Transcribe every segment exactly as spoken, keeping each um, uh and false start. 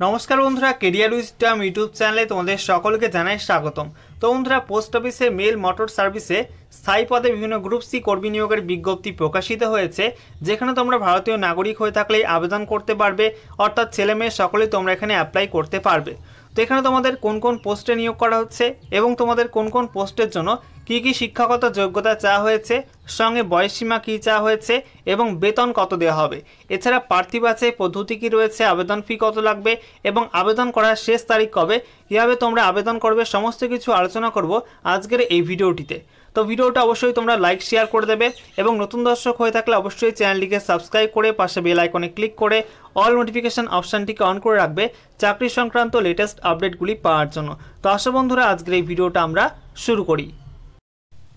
नमस्कार बंधुरा career उइजडम YouTube चैनले तुम्हारे सकल के जानाई स्वागतम। तो बंधुरा पोस्ट अफिसे मेल मोटर सर्विसे स्थायी पदे विभिन्न ग्रुप सी कर्मी नियोगेर विज्ञप्ति प्रकाशित होयेछे, जेखाने तोमरा भारतीय नागरिक हये थाकले आवेदन करते पारबे, अर्थात छेले मेये सकलेई तोमरा एखाने अप्लाई करते पारबे। तो एखाने तोमादेर कोन कोन पोस्टे नियोग करा होच्छे एबं तोमादेर कोन कोन पोस्टेर जोन्नो की की शिक्षागत योग्यता चाওয়া হয়েছে, संगे বয়স সীমা কি চাওয়া হয়েছে এবং বেতন কত দেওয়া হবে, এছাড়া প্রার্থী বাছাই পদ্ধতি কি রয়েছে, আবেদন ফি কত লাগবে এবং আবেদন করার শেষ তারিখ কবে, কিভাবে তোমরা আবেদন করবে, সমস্ত কিছু আলোচনা করব আজকের এই ভিডিওটিতে। তো ভিডিওটা অবশ্যই তোমরা লাইক শেয়ার করে দেবে এবং নতুন দর্শক হয়ে থাকলে অবশ্যই চ্যানেলটিকে সাবস্ক্রাইব করে পাশে বেল আইকনে ক্লিক করে অল নোটিফিকেশন অপশনটিকে অন করে রাখবে চাকরি সংক্রান্ত লেটেস্ট আপডেটগুলি পাওয়ার জন্য। তো আশা বন্ধুরা আজকের এই ভিডিওটা আমরা শুরু করি।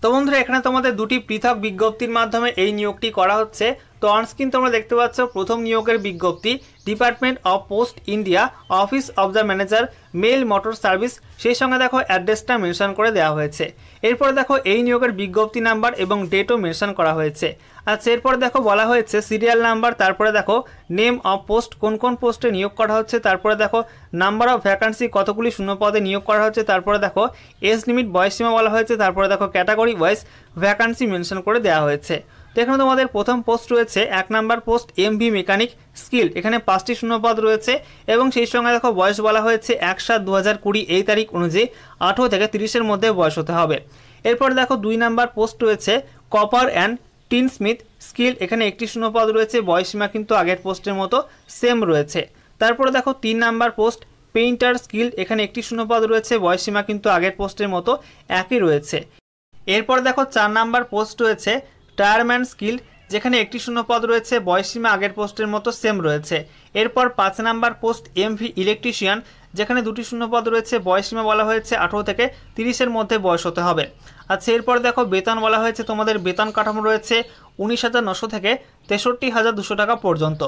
तो बंधुरा एखाने तोमादेर दुटी पृथक विज्ञप्तिर माध्यमे एई नियोगटी करा होच्छे। तो अनस्क्रीन तोमरा देखते पाচ্ছ प्रथम नियोगेर विज्ञप्ति department of post India office of the manager mail motor service, सेई संगे देखो एड्रेसटा मेनशन करे देওয়া হয়েছে। এরপর দেখো এই নিয়োগের বিজ্ঞপ্তি নাম্বার এবং ডেটও মেনশন করা হয়েছে। আচ্ছা এরপর দেখো বলা হয়েছে সিরিয়াল নাম্বার, তারপরে দেখো নেম অফ পোস্ট, কোন কোন পোস্টে নিয়োগ করা হচ্ছে, তারপরে দেখো নাম্বার অফ ভ্যাকান্সি, কতগুলি শূন্য পদে নিয়োগ করা হচ্ছে, তারপরে দেখো এজ লিমিট বয়স সীমা বলা হয়েছে, তারপরে দেখো ক্যাটাগরি ওয়াইজ ভ্যাকান্সি মেনশন করে দেওয়া হয়েছে। तो एखाने तोमादेर प्रथम पोस्ट रयेछे एक number post M V mechanic skill, एखाने पाँचटी शून्य पद रयेछे एबं सेई संगे देखो बयस बला हयेछे एक सात दो हज़ार कुड़ी एई तारीख अनुयायी अठारो थेके त्रिशेर मध्य बयस होते हबे। एरपर देखो दुई नम्बर पोस्ट रयेछे कपार एंड टिन स्मिथ स्किल, एखाने एकटी शून्य पद रयेछे, बयस सीमा किन्तु आगेर पोस्टेर मतो सेम रयेछे। तारपर देखो तीन नम्बर पोस्ट पेइंटार स्किल, एखाने एकटी शून्य पद रयेछे, बयस सीमा किन्तु आगेर पोस्टेर मतो एकई रयेछे। एरपर देखो चार नम्बर पोस्ट रयेछे टायरमैन स्किल, जेखाने एक शून्य पद रही है, बयस सीमा आगेर पोस्टर मतो सेम रही है। एरपर पाँच number post M V electrician, जेखाने दुटी शून्य पद रही है, बयस सीमा बला अठारो थेके त्रिशेर मध्य बयस होते हबे। अच्छा एरपर देखो वेतन बला हयेछे तोमादेर वेतन काठामो रयेछे उन्नीस हज़ार नौशो थेके तेषट्टी हज़ार दुशो टाका पर्यन्त,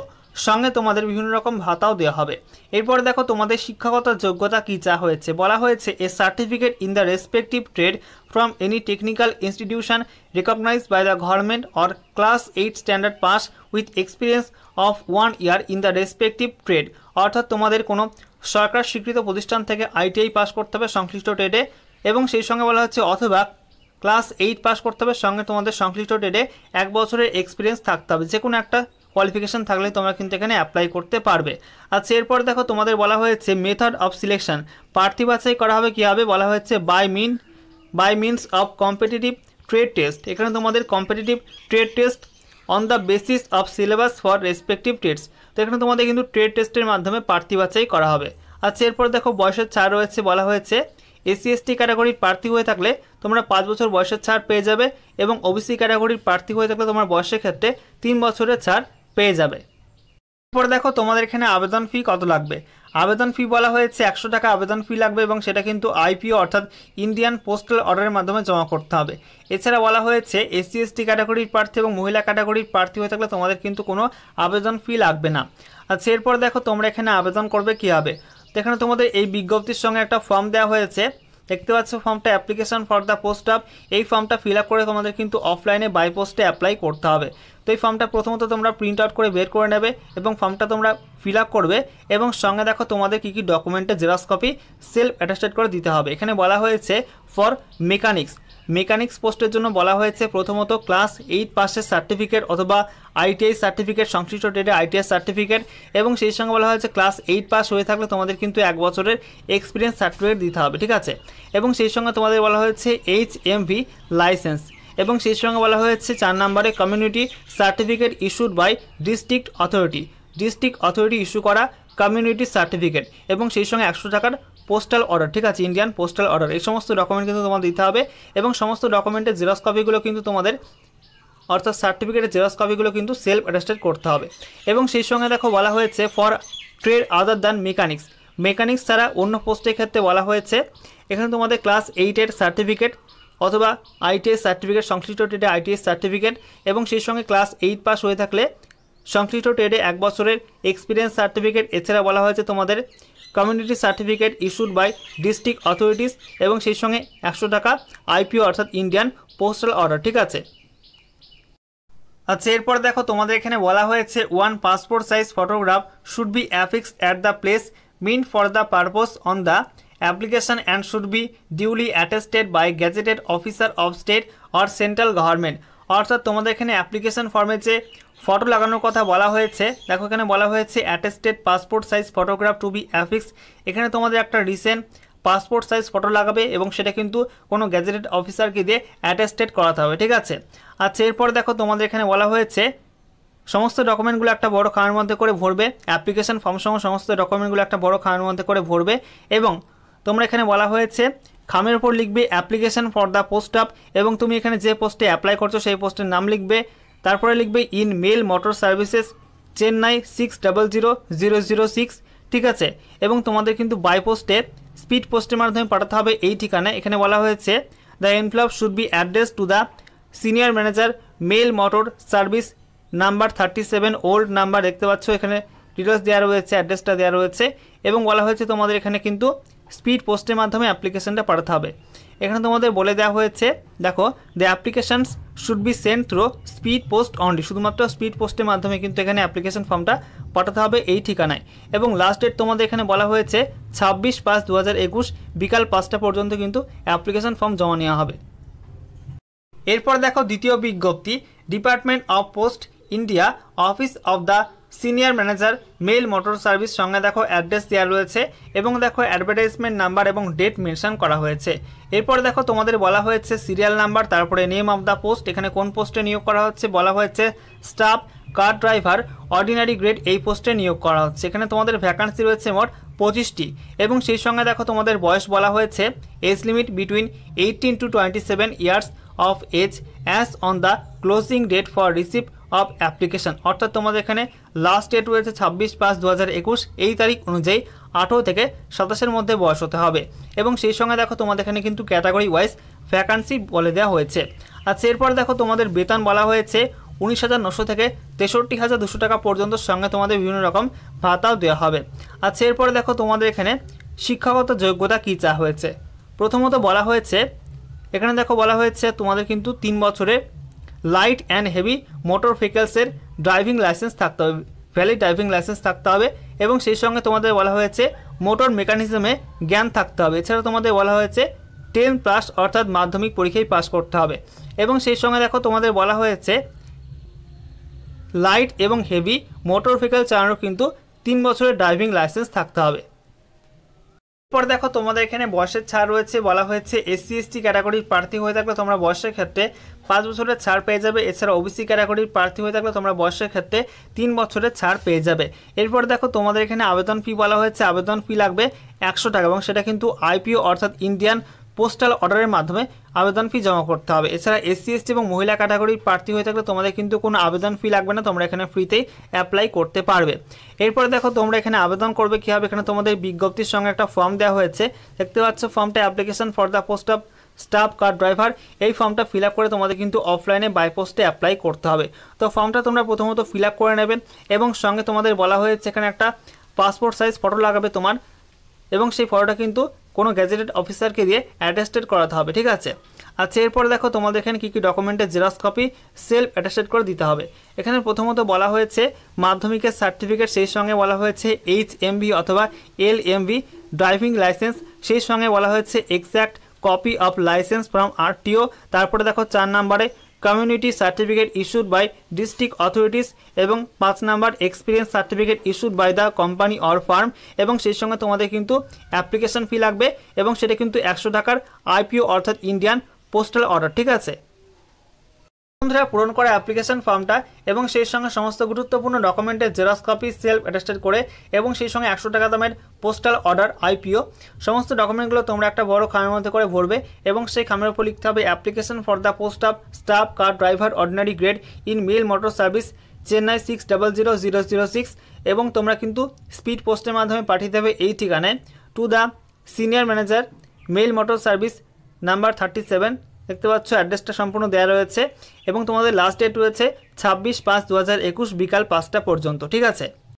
संगे तोमादेर विभिन्न रकम भाताओ देওয়া হবে। एरपर देखो तोमादेर शिक्षागत योग्यता कि चाওয়া হয়েছে, বলা হয়েছে a certificate in the respective trade from any technical institution recognise by the government और class eight standard pass with experience of one year in the respective trade, अर्थात तोमादेर कोनो सरकार स्वीकृत प्रतिष्ठान थेके आईटीआई पास करते हबे संश्लिष्ट ट्रेडे এবং সেই সঙ্গে বলা হচ্ছে অথবা ক্লাস এইট পাস করতে হবে, সঙ্গে তোমাদের সংশ্লিষ্ট ট্রেডে এক বছরের এক্সপিরিয়েন্স থাকতে হবে, যে কোনো একটা কোয়ালিফিকেশন থাকলে তোমরা কিন্তু এখানে অ্যাপ্লাই করতে পারবে। আচ্ছা এরপর দেখো তোমাদের বলা হয়েছে মেথড অফ সিলেকশন, প্রার্থী বাছাই করা হবে কীভাবে, বলা হয়েছে by mean by means of competitive trade test, এখানে তোমাদের competitive trade test on the basis of syllabus for respective trades, তো এখানে তোমাদের কিন্তু ট্রেড টেস্টের মাধ্যমে প্রার্থী বাছাই করা হবে। আচ্ছা এরপর দেখো বয়সের ছাড় রয়েছে, বলা হয়েছে एससी एसटी कैटागरिर प्रार्थी हुए थाकले तोमरा पाँच बछर बयसेर छाड़ पेये जाबे एबं ओबीसी कैटागरिर प्रार्थी हुए थाकले तोमरा बयसेर क्षेत्रे तीन बछरेर छाड़ पेये जाबे। एरपर देखो तोमादेर एखाने आवेदन फी कत लागबे, आवेदन फी बला हयेछे एकशो टाका आवेदन फी लागबे एबं सेटा किन्तु आईपीओ अर्थात इंडियन पोस्टल अर्डारेर माध्यमे जमा करते हबे। एछाड़ा बला हयेछे एससी एसटी कैटागरिर प्रार्थी एबं महिला कैटागरिर प्रार्थी हुए थाकले तोमादेर किन्तु कोनो आवेदन फी लागबे ना। आच्छा एरपर देखो तोमरा एखाने आवेदन करबे किभाबे, तो एखाने तोमादेर एई विज्ञप्तिर संगे एक फर्म देওয়া হয়েছে, देखते पाচ্ছ फर्मटा application for the post of, এই फर्मटा फिल आप करे तोमादेर किन्तु अफलाइने बाई पोस्टे अप्लाई करते हबे। तो এই फर्मटा प्रथमत तोमरा प्रिंट आउट करे बेर करे नेबे एबं फर्मटा तोमरा फिल आप करबे एबं संगे देखो तोमादेर की की डकुमेंटे जेरक्स कपि सेल्फ अटेस्टेड करे दिते हबे। एखाने बला हयेछे फर मेकानिक्स, मेकानिक्स पोस्टेर जोन्नो बला हयेछे प्रथमत क्लास एट पासेर सार्टिफिकेट अथवा आईटीआई सार्टिफिकेट संश्लिष्ट ट्रेडे आईटीआई सार्टिफिकेट एबं सेई संगे बला हयेछे क्लास एट पास हये थाकले तोमादेर किन्तु एक बछरेर एक्सपिरियेंस सार्टिफिकेट दिते हबे, ठीक आछे, एबं सेई संगे तोमादेर बला हयेछे एचएमवी लाइसेंस एबं सेई संगे बला हयेछे चार नम्बरे community certificate issued by district authority, district authority issue करा कम्युनिटी सार्टिफिकेट एबं सेई संगे एकशो टाकार पोस्टल अर्डर, ठीक है, इंडियन पोस्टल अर्डर, ये समस्त डकुमेंट क्योंकि तुम्हारे दीते हैं और समस्त डकुमेंटर जेरक्स कपिगुलो क्योंकि तुम्हारे अर्थात सार्टिफिकेट जेरक्स कपिगुलो क्योंकि सेल्फ अटेस्टेड करते हैं। और सेई संगे देखो बला हयेछे for trade other than mechanics, mechanics छाड़ा अन्य पोस्टेर क्षेत्रे बला हयेछे एखाने तुम्हारे क्लास एइटेर सार्टिफिकेट अथवा आईटीआई सार्टिफिकेट संश्लिष्ट ट्रेडे आईटीआई सार्टिफिकेट और सेई संगे क्लास एट पास हये थाकले संश्लिष्ट ट्रेडे एक बछरेर एक्सपिरियेंस सार्टिफिकेट, एछाड़ा बला हयेछे तुम्हारे community certificate issued by district authorities और सेई संगे एकशो टाका आईपीओ अर्थात इंडियन पोस्टल अर्डर, ठीक आछे। अच्छा एरपर देखो तुम्हारे एखाने बला हयेछे one passport size photograph should be affixed at the place meant for the purpose on the application and should be duly attested by gazetted officer of state or central government। अर्थात तुम्हारे एखे एप्लीकेशन फर्मे जे फटो लागानोर कथा बला होयेछे देखो एखाने बला होयेछे attested passport size photograph to be affix. एखाने तुम्हारे एक रिसेंट पासपोर्ट साइज फटो लागाबे एबं सेटा किन्तु कोनो गैजेटेड अफिसार के दिए अटेस्टेड कराते होबे। ठीक आछे। आच्छा एरपर देखो तुम्हारे एखाने बला होयेछे समस्त डकुमेंटगुलो एक बड़ो खानार मध्ये करे भरबे एप्लीकेशन फर्म सह समस्त डकुमेंटगुलो एक बड़ो खानार मध्ये करे भरबे एबं तुम्हारा एखाने बला होयेछे खामेर ओपर लिखबे application for the post of एबं तुम एखाने जे पोस्टे अप्लाई करछो सेई पोस्टेर नाम लिखबे तारपरे लिखबे in mail motor services Chennai six double zero zero zero six. ठीक आछे। एबं तुम्हादेर किन्तु बाई पोस्टे स्पीड पोस्टर माध्यमे पाठाते होबे एई ठिकाना। एखाने बला होयेछे the envelope should be address to the senior manager mail motor service number thirty seven old number देखते पाच्छो एखाने डिटेल्स देया रयेछे एड्रेसटा देया रयेछे एबं बला होयेछे तुम्हादेर एखाने किन्तु स्पीड पोस्टर माध्यम एप्लीकेशन पाठाते होबे। एखाने तुम्हादेर बोले देया होयेछे देखो the applications should be sent through speed post only शुधुमात्र स्पीड पोस्टर माध्यमे किन्तु एखाने एप्लीकेशन फर्मटा पाठाते होबे एई ठिकानाय। एबं लास्ट डेट तुम्हादेर एखाने बला होयेछे छब्बीस पाँच दो हज़ार एकुश बिकाल पाँचटा पर्यन्त किन्तु एप्लीकेशन फर्म जमा नेওয়া होबे। एरपर देखो द्वितीय विज्ञप्ति department of post India office of the senior manager mail motor service संगे देखो एड्रेस दिया रही है और देखो एडभार्टाइजमेंट नम्बर और डेट मेन्शन करा हुए है। एरपर देखो तुम्हारे बला हुए है सिरियल नम्बर तारपरे नेम अफ द पोस्ट एखाने कौन पोस्टे नियोग करा हुए बला हुए है staff car driver ordinary grade य पोस्टे नियोग करा हुए। एखाने तुम्हारे वैकेंसी रही है मोट पचिशटी और सेई संगे देखो तुम्हारे बयस बला हुए है age limit between eighteen to twenty seven years of age age on the closing date for receipt of application अर्थात तुम्हारे एखे लास्ट डेट रही है छब्बीस पाँच दो हज़ार एकुश तारीख अनुजायी आठारो थेके सताशर मध्य बयस होते हैं से संगे देखो तुम्हारे एखे क्योंकि कैटागरि वाइज वैकेंसी बोले देया होयेछे। आच्छा एरपर देखो तुम्हारे वेतन बला होयेछे उन्नीस हज़ार नौशो थेके तेषट्टी हज़ार दुशो टाका पर्यन्त संगे तुम्हारे विभिन्न रकम भाताओ देया होबे। आच्छा एरपर देखो तुम्हारे एखे शिक्षागत योग्यता कि चाওয়া হয়েছে प्रथमत बला होयेछे एखाने देखो बला होयेछे तुम्हारे क्योंकि तीन बछरेर लाइट एंड हेवी मोटर व्हीकल्सर ड्राइविंग लाइसेंस थकते हैं वैलिड ड्राइविंग लाइसेंस थकते हैं से संगे तुम्हारे बला मोटर मेकानिजमे ज्ञान थकते हैं एछाड़ा तुम्हारे बला टेन प्लस अर्थात माध्यमिक परीक्षा पास करते हैं से संगे देखो तुम्हारे बला लाइट एवं हेवी मोटर व्हीकल चालानों किन्तु तीन बछर ड्राइविंग लाइसेंस थकते हैं। पर देखो तुम्हारे एखे बयसर छाड़ रही है बला एससी एसटी कैटागरिर प्रार्थी हो थाकले तोमरा बयसेर क्षेत्रे पाँच बछरेर छाड़ पेये जाबे एछाड़ा ओबीसी कैटागरिर प्रार्थी हो थाकले तोमरा बयसेर क्षेत्रे तीन बछरेर छाड़ पेये जाबे। एरपर देखो तुम्हारे एखे आवेदन फी बला आवेदन फी लागबे एकशो टाका एबं सेटा किन्तु आईपीओ अर्थात इंडियन पोस्टल अर्डारेर माध्यमे आवेदन फी जमा करते हैं। एछाड़ा एससी एसटी और महिला कैटागरिर प्रार्थी हो थाकले तोमादेर किन्तु कोनो आवेदन फी लागबे ना तोमरा एखाने फ्रीतेई अप्लाई करते पारबे। एरपर देखो तोमरा एखाने आवेदन करबे किभाबे एखाने तोमादेर बिज्ञप्तिर संगे एकटा फर्म देया होयेछे देखते पाच्छो फर्मटा application for the post of staff car driver ये फर्मटा फिल आप कर तुम्हारे क्योंकि अफलाइने बाई पोस्टे अप्लाई करते हैं। तो फर्मटा तुम्हारा प्रथम तो फिल आप कर संगे तुम्हारे बला एक पासपोर्ट साइज फटो लागाबे तुम्हार एवं से फटोटा किन्तु कोनो गैजेटेड अफिसार के दिए अटेस्टेड कराते हैं। ठीक है। अच्छा एरपर देखो तुम्हारे एखाने कि कि डकुमेंटेर जेरक्स कपि सेल्फ अटेस्टेड कर दीते हैं एखाने प्रथमत बला होयेछे माध्यमिकेर सार्टिफिकेट सेई संगे बला होयेछे एच एम भि अथवा L M V driving licence सेई संगे बला होयेछे exact copy of license from RTO तारपरे देखो चार नम्बरे community certificate issued by district authorities एवं पाँच number experience certificate issued by the company और फार्म एवं सेई संगे तुम्हारे किन्तु एप्लीकेशन फी लागबे एवं सेटा किन्तु एकशो टाकार आईपीओ अर्थात इंडियन पोस्टल अर्डर। ठीक है। बंधुरा पूरण करा एप्लीकेशन फर्मटा एवं सेई संगे समस्त गुरुत्वपूर्ण डकुमेंटेर जेरक्स कपि सेल्फ अटेस्टेड करे एवं सेई संगे एकशो टाका दामेर पोस्टल अर्डर आईपीओ समस्त डकुमेंटगुलो तोमरा एकटा बड़ो खामेर मध्ये करे भरबे एवं सेई खामेर उपर लिखते हबे application for the post of staff car driver ordinary grade in mail motor service Chennai six double zero zero zero six एवं तोमरा किन्तु स्पीड पोस्टेर माध्यमे पाठिये देबे एई ठिकानाय to the senior manager mail motor service number thirty seven देखते पाচ্ছ एड्रेसटा सम्पूर्ण देया रयेछे एबं तुम्हादेर लास्ट डेट रयेछे छब्बीस पाँच दो हज़ार एकुश बिकाल पाँचटा पर्यन्त। ठीक आछे।